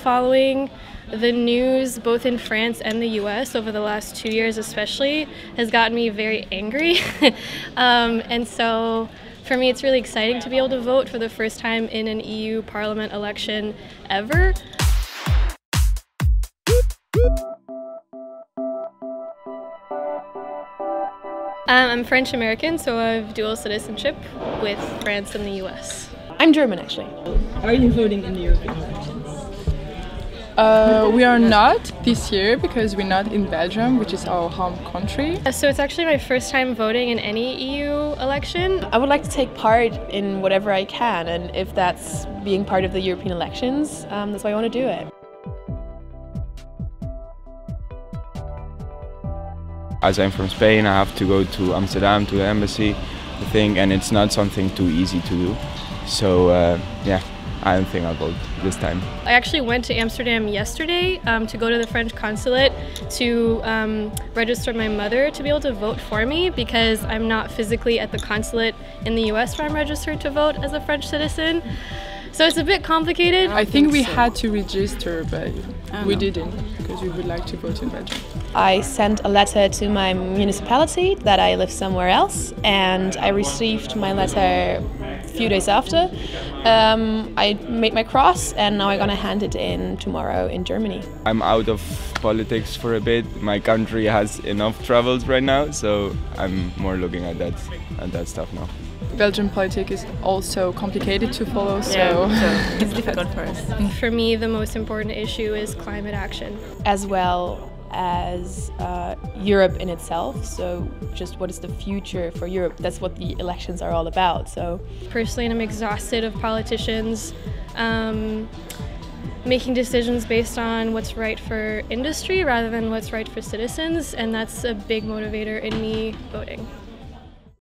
following the news both in France and the US over the last 2 years especially has gotten me very angry. And so for me it's really exciting to be able to vote for the first time in an EU Parliament election ever. I'm French-American, so I have dual citizenship with France and the US. I'm German actually. Are you voting in the European elections? We are not this year because we're not in Belgium, which is our home country. So it's actually my first time voting in any EU election. I would like to take part in whatever I can, and if that's being part of the European elections, that's why I want to do it. As I'm from Spain, I have to go to Amsterdam to the embassy, I think, and it's not something too easy to do. So yeah. I don't think I'll go this time. I actually went to Amsterdam yesterday to go to the French consulate to register my mother to be able to vote for me, because I'm not physically at the consulate in the US where I'm registered to vote as a French citizen. So it's a bit complicated. I think we had to register, but we didn't because we would like to vote in Belgium. I sent a letter to my municipality that I live somewhere else, and I received my letter a few days after. I made my cross, and now I'm gonna hand it in tomorrow in Germany. I'm out of politics for a bit. My country has enough troubles right now, so I'm more looking at that stuff now. Belgian politics is also complicated to follow, so, yeah, so it's difficult for us. For me, the most important issue is climate action. As well as Europe in itself, so just what is the future for Europe? That's what the elections are all about. So personally, I'm exhausted of politicians making decisions based on what's right for industry rather than what's right for citizens, and that's a big motivator in me voting.